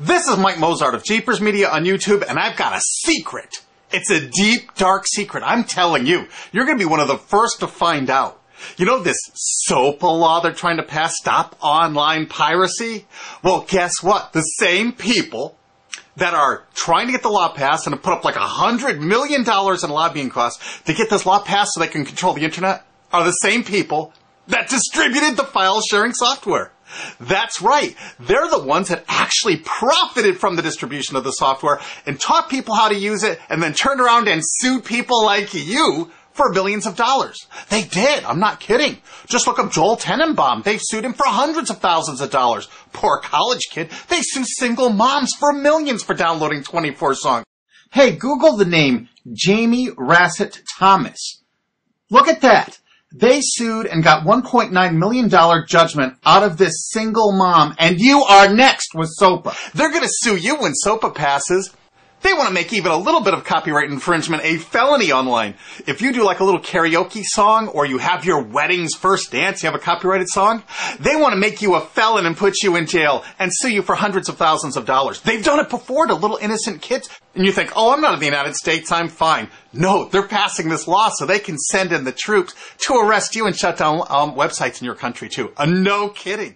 This is Mike Mozart of Jeepers Media on YouTube, and I've got a secret. It's a deep, dark secret. I'm telling you, you're going to be one of the first to find out. You know this SOPA law they're trying to pass, stop online piracy? Well, guess what? The same people that are trying to get the law passed and have put up like $100 million in lobbying costs to get this law passed so they can control the internet are the same people that distributed the file-sharing software. That's right. They're the ones that actually profited from the distribution of the software and taught people how to use it and then turned around and sued people like you for billions of dollars. They did. I'm not kidding. Just look up Joel Tenenbaum. They've sued him for hundreds of thousands of dollars. Poor college kid. They sue single moms for millions for downloading 24 songs. Hey, Google the name Jamie Rassett Thomas. Look at that. They sued and got $1.9 million judgment out of this single mom, and you are next with SOPA. They're going to sue you when SOPA passes. They want to make even a little bit of copyright infringement a felony online. If you do like a little karaoke song or you have your wedding's first dance, you have a copyrighted song, they want to make you a felon and put you in jail and sue you for hundreds of thousands of dollars. They've done it before to little innocent kids. And you think, oh, I'm not in the United States, I'm fine. No, they're passing this law so they can send in the troops to arrest you and shut down websites in your country too. No kidding.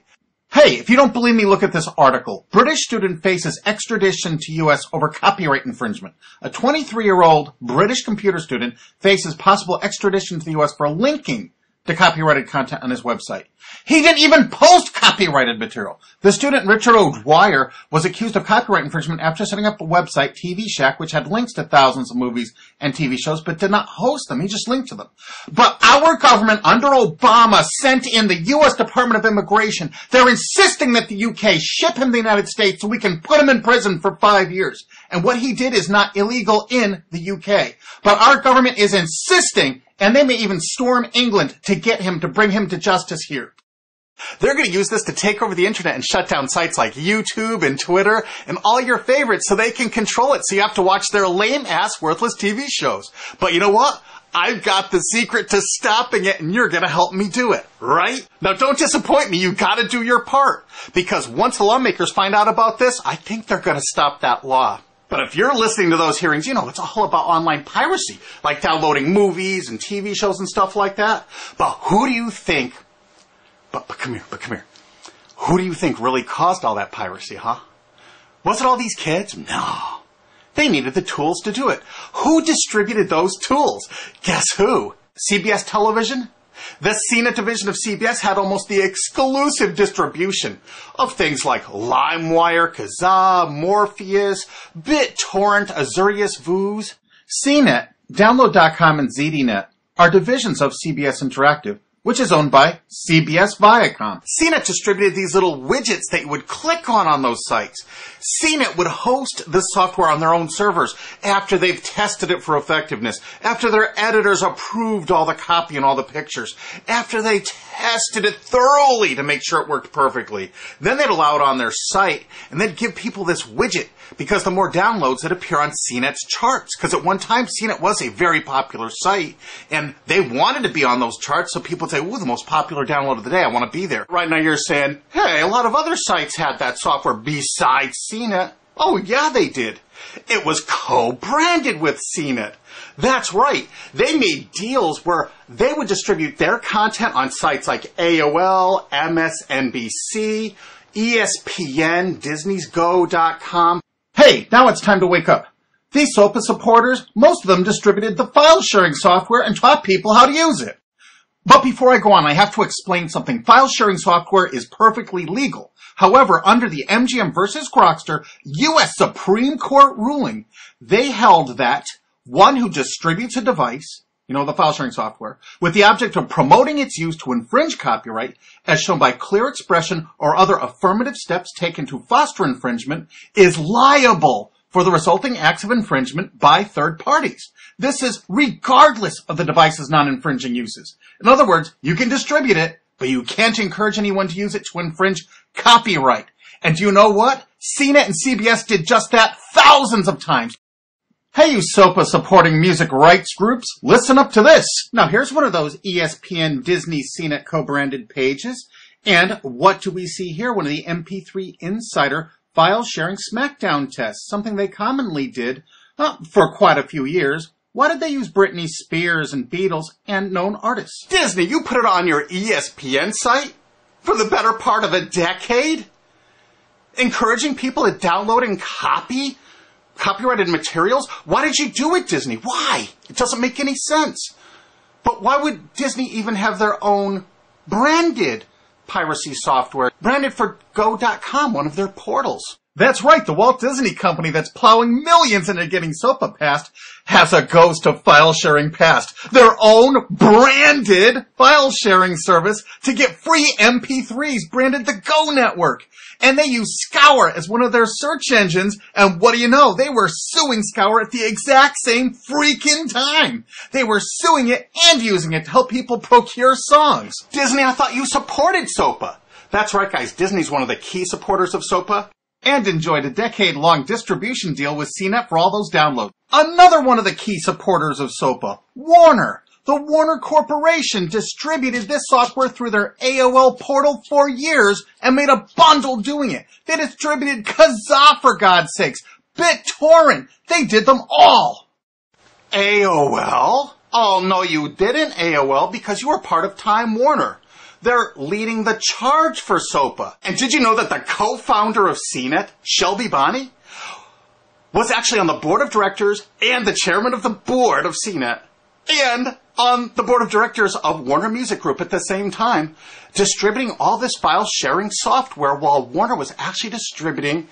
Hey, if you don't believe me, look at this article. British student faces extradition to U.S. over copyright infringement. A 23-year-old British computer student faces possible extradition to the U.S. for linking to copyrighted content on his website. He didn't even post copyrighted material. The student, Richard O'Dwyer, was accused of copyright infringement after setting up a website, TV Shack, which had links to thousands of movies and TV shows, but did not host them. He just linked to them. But our government, under Obama, sent in the U.S. Department of Immigration. They're insisting that the U.K. ship him to the United States so we can put him in prison for 5 years. And what he did is not illegal in the U.K. But our government is insisting, and they may even storm England to get him, to bring him to justice here. They're going to use this to take over the internet and shut down sites like YouTube and Twitter and all your favorites so they can control it, so you have to watch their lame-ass, worthless TV shows. But you know what? I've got the secret to stopping it, and you're going to help me do it, right? Now, don't disappoint me. You've got to do your part, because once the lawmakers find out about this, I think they're going to stop that law. But if you're listening to those hearings, you know it's all about online piracy, like downloading movies and TV shows and stuff like that. But who do you think... But come here. Who do you think really caused all that piracy, huh? Was it all these kids? No. They needed the tools to do it. Who distributed those tools? Guess who? CBS Television? The CNET division of CBS had almost the exclusive distribution of things like LimeWire, Kazaa, Morpheus, BitTorrent, Azureus, Vuze. CNET, Download.com, and ZDNet are divisions of CBS Interactive, which is owned by CBS Viacom. CNET distributed these little widgets that you would click on those sites. CNET would host the software on their own servers after they've tested it for effectiveness, after their editors approved all the copy and all the pictures, after they tested it thoroughly to make sure it worked perfectly. Then they'd allow it on their site, and they'd give people this widget because the more downloads that appear on CNET's charts, because at one time CNET was a very popular site, and they wanted to be on those charts so people ooh, the most popular download of the day, I want to be there. Right now you're saying, hey, a lot of other sites had that software besides CNET. Oh, yeah, they did. It was co-branded with CNET. That's right. They made deals where they would distribute their content on sites like AOL, MSNBC, ESPN, Disney's Go.com. Hey, now it's time to wake up. These SOPA supporters, most of them distributed the file-sharing software and taught people how to use it. But before I go on, I have to explain something. File-sharing software is perfectly legal. However, under the MGM versus Grokster U.S. Supreme Court ruling, they held that one who distributes a device, you know, the file-sharing software, with the object of promoting its use to infringe copyright, as shown by clear expression or other affirmative steps taken to foster infringement, is liable for the resulting acts of infringement by third parties. This is regardless of the device's non-infringing uses. In other words, you can distribute it, but you can't encourage anyone to use it to infringe copyright. And do you know what? CNET and CBS did just that thousands of times. Hey, you SOPA supporting music rights groups, listen up to this. Now, here's one of those ESPN, Disney, CNET co-branded pages. And what do we see here? One of the MP3 Insider file-sharing smackdown tests, something they commonly did for quite a few years. Why did they use Britney Spears and Beatles and known artists? Disney, you put it on your ESPN site for the better part of a decade? Encouraging people to download and copy copyrighted materials? Why did you do it, Disney? Why? It doesn't make any sense. But why would Disney even have their own branded piracy software, branded for Go.com, one of their portals? That's right, the Walt Disney Company that's plowing millions into getting SOPA passed has a ghost of file-sharing past. Their own branded file-sharing service to get free MP3s, branded the Go Network. And they use Scour as one of their search engines, and what do you know? They were suing Scour at the exact same freaking time. They were suing it and using it to help people procure songs. Disney, I thought you supported SOPA. That's right, guys, Disney's one of the key supporters of SOPA, and enjoyed a decade-long distribution deal with CNET for all those downloads. Another one of the key supporters of SOPA, Warner. The Warner Corporation distributed this software through their AOL portal for years and made a bundle doing it. They distributed Kazaa, for God's sakes, BitTorrent. They did them all. AOL? Oh, no, you didn't, AOL, because you were part of Time Warner. They're leading the charge for SOPA. And did you know that the co-founder of CNET, Shelby Bonnie, was actually on the board of directors and the chairman of the board of CNET and on the board of directors of Warner Music Group at the same time, distributing all this file-sharing software while Warner was actually distributing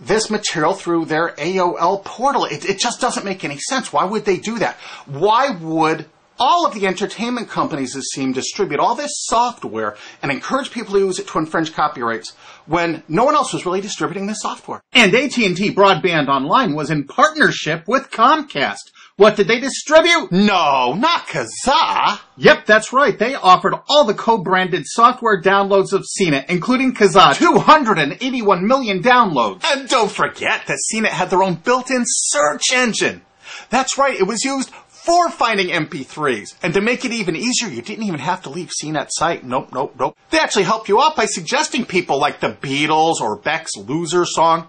this material through their AOL portal? It just doesn't make any sense. Why would they do that? Why would all of the entertainment companies, it seems, distribute all this software and encourage people to use it to infringe copyrights when no one else was really distributing this software? And AT&T Broadband Online was in partnership with Comcast. What did they distribute? No, not Kazaa. Yep, that's right. They offered all the co-branded software downloads of CNET, including Kazaa. 281 million downloads. And don't forget that CNET had their own built-in search engine. That's right, it was used for finding MP3s. And to make it even easier, you didn't even have to leave CNET's site. Nope. They actually helped you out by suggesting people like the Beatles or Beck's Loser song.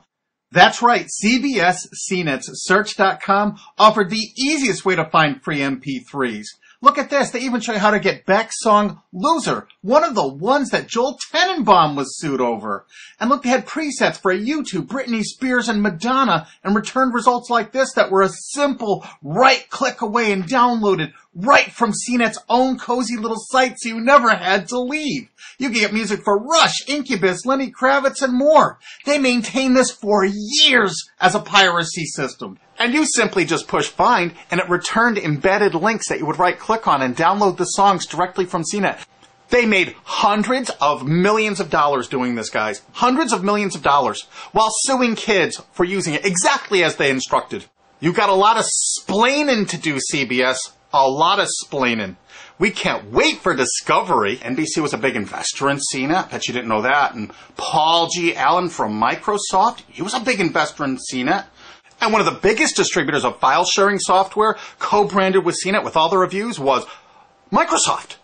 That's right. CBS CNET's Search.com offered the easiest way to find free MP3s. Look at this. They even show you how to get Beck's song Loser, one of the ones that Joel Tenenbaum was sued over. And look, they had presets for U2, Britney Spears, and Madonna, and returned results like this that were a simple right-click away and downloaded right from CNET's own cozy little site, so you never had to leave. You can get music for Rush, Incubus, Lenny Kravitz, and more. They maintained this for years as a piracy system. And you simply just push find, and it returned embedded links that you would right-click on and download the songs directly from CNET. They made hundreds of millions of dollars doing this, guys. Hundreds of millions of dollars, while suing kids for using it exactly as they instructed. You got a lot of splainin' to do, CBS. A lot of splainin'. We can't wait for Discovery. NBC was a big investor in CNET. Bet you didn't know that. And Paul G. Allen from Microsoft, he was a big investor in CNET. And one of the biggest distributors of file-sharing software, co-branded with CNET with all the reviews, was Microsoft,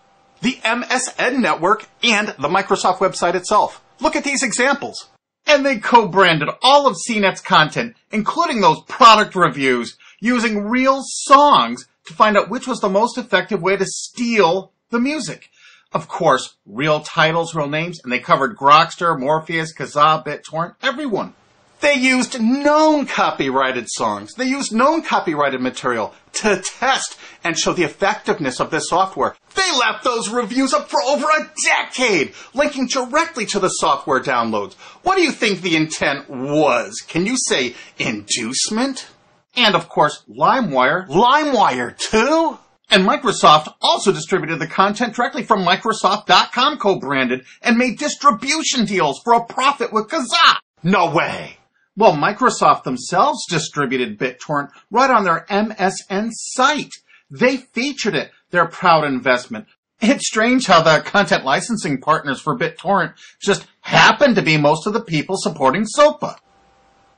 the MSN network, and the Microsoft website itself. Look at these examples. And they co-branded all of CNET's content, including those product reviews, using real songs to find out which was the most effective way to steal the music. Of course, real titles, real names, and they covered Grokster, Morpheus, Kazaa, BitTorrent, everyone. They used known copyrighted songs. They used known copyrighted material to test and show the effectiveness of this software. They left those reviews up for over a decade, linking directly to the software downloads. What do you think the intent was? Can you say inducement? And of course, LimeWire. LimeWire too? And Microsoft also distributed the content directly from Microsoft.com, co-branded, and made distribution deals for a profit with Kazaa. No way! Well, Microsoft themselves distributed BitTorrent right on their MSN site. They featured it, their proud investment. It's strange how the content licensing partners for BitTorrent just happened to be most of the people supporting SOPA.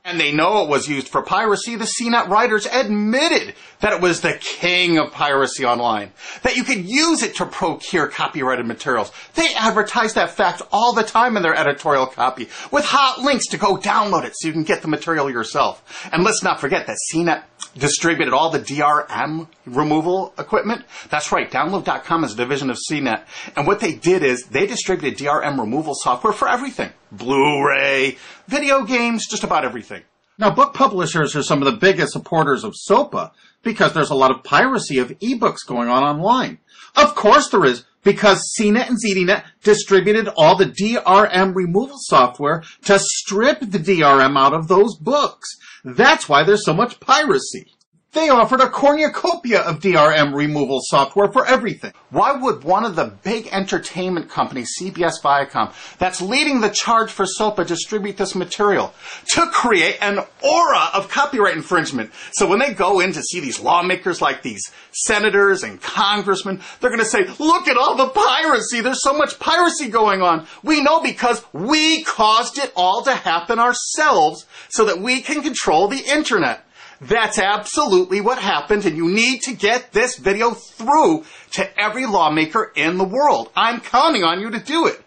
And they know it was used for piracy. The CNET writers admitted that it was the king of piracy online, that you could use it to procure copyrighted materials. They advertise that fact all the time in their editorial copy with hot links to go download it so you can get the material yourself. And let's not forget that CNET distributed all the DRM removal equipment. That's right, Download.com is a division of CNET. And what they did is they distributed DRM removal software for everything. Blu-ray, video games, just about everything. Now, book publishers are some of the biggest supporters of SOPA because there's a lot of piracy of ebooks going on online. Of course there is, because CNET and ZDNet distributed all the DRM removal software to strip the DRM out of those books. That's why there's so much piracy. They offered a cornucopia of DRM removal software for everything. Why would one of the big entertainment companies, CBS Viacom, that's leading the charge for SOPA, distribute this material? To create an aura of copyright infringement. So when they go in to see these lawmakers, like these senators and congressmen, they're going to say, look at all the piracy. There's so much piracy going on. We know because we caused it all to happen ourselves so that we can control the internet. That's absolutely what happened, and you need to get this video through to every lawmaker in the world. I'm counting on you to do it.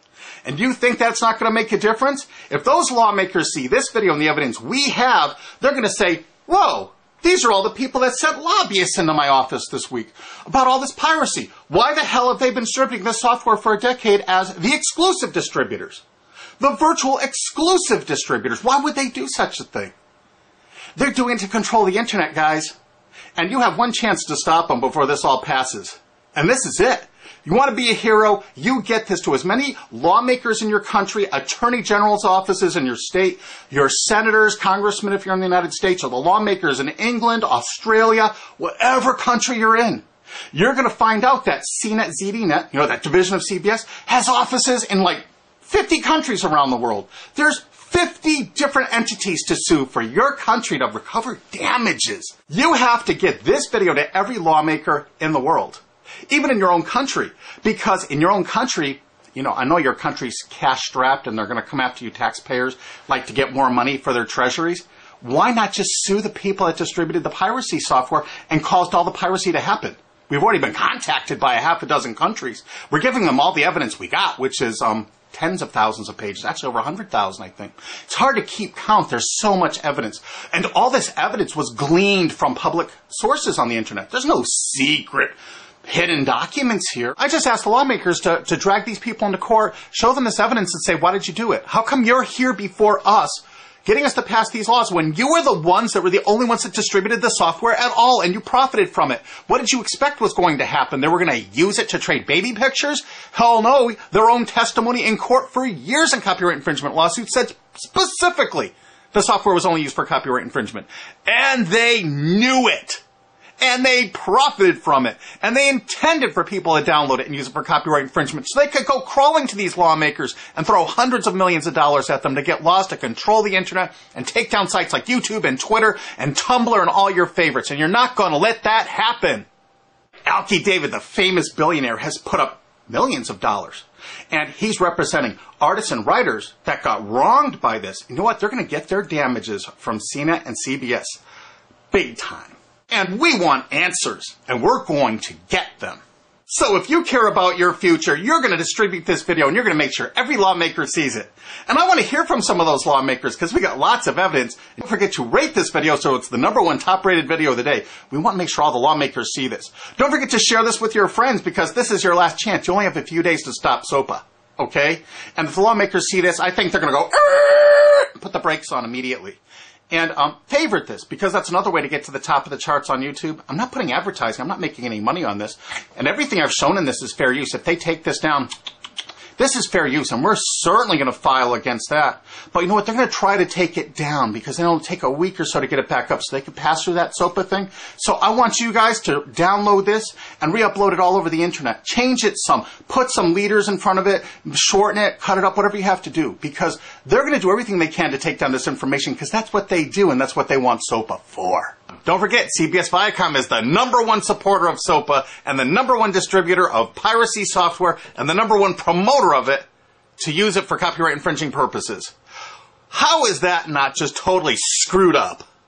And you think that's not going to make a difference? If those lawmakers see this video and the evidence we have, they're going to say, whoa, these are all the people that sent lobbyists into my office this week about all this piracy. Why the hell have they been distributing this software for a decade as the exclusive distributors? The virtual exclusive distributors. Why would they do such a thing? They're doing it to control the internet, guys. And you have one chance to stop them before this all passes. And this is it. You want to be a hero? You get this to as many lawmakers in your country, attorney general's offices in your state, your senators, congressmen if you're in the United States, or the lawmakers in England, Australia, whatever country you're in. You're going to find out that CNET, ZDNet, you know, that division of CBS, has offices in like 50 countries around the world. There's 50 different entities to sue for your country to recover damages. You have to get this video to every lawmaker in the world, even in your own country, because in your own country, you know, I know your country's cash-strapped and they're going to come after you taxpayers, like to get more money for their treasuries. Why not just sue the people that distributed the piracy software and caused all the piracy to happen? We've already been contacted by a half a dozen countries. We're giving them all the evidence we got, which is tens of thousands of pages, actually over 100,000, I think. It's hard to keep count. There's so much evidence. And all this evidence was gleaned from public sources on the internet. There's no secret hidden documents here. I just asked the lawmakers to drag these people into court, show them this evidence and say, why did you do it? How come you're here before us getting us to pass these laws when you were the ones that were the only ones that distributed the software at all and you profited from it? What did you expect was going to happen? They were going to use it to trade baby pictures? Hell no. Their own testimony in court for years in copyright infringement lawsuits said specifically the software was only used for copyright infringement. And they knew it. And they profited from it. And they intended for people to download it and use it for copyright infringement. So they could go crawling to these lawmakers and throw hundreds of millions of dollars at them to get laws to control the internet and take down sites like YouTube and Twitter and Tumblr and all your favorites. And you're not going to let that happen. Alky David, the famous billionaire, has put up millions of dollars. And he's representing artists and writers that got wronged by this. You know what? They're going to get their damages from CNET and CBS. Big time. And we want answers, and we're going to get them. So if you care about your future, you're going to distribute this video, and you're going to make sure every lawmaker sees it. And I want to hear from some of those lawmakers, because we got lots of evidence. Don't forget to rate this video so it's the #1 top-rated video of the day. We want to make sure all the lawmakers see this. Don't forget to share this with your friends, because this is your last chance. You only have a few days to stop SOPA, okay? And if the lawmakers see this, I think they're going to go, and put the brakes on immediately. And favorite this, because that's another way to get to the top of the charts on YouTube. I'm not putting advertising. I'm not making any money on this. And everything I've shown in this is fair use. If they take this down, this is fair use, and we're certainly going to file against that. But you know what? They're going to try to take it down because it'll take a week or so to get it back up so they can pass through that SOPA thing. So I want you guys to download this and re-upload it all over the internet. Change it some. Put some leaders in front of it. Shorten it. Cut it up. Whatever you have to do, because they're going to do everything they can to take down this information because that's what they do and that's what they want SOPA for. Don't forget, CBS Viacom is the #1 supporter of SOPA and the #1 distributor of piracy software and the #1 promoter of it to use it for copyright infringing purposes. How is that not just totally screwed up?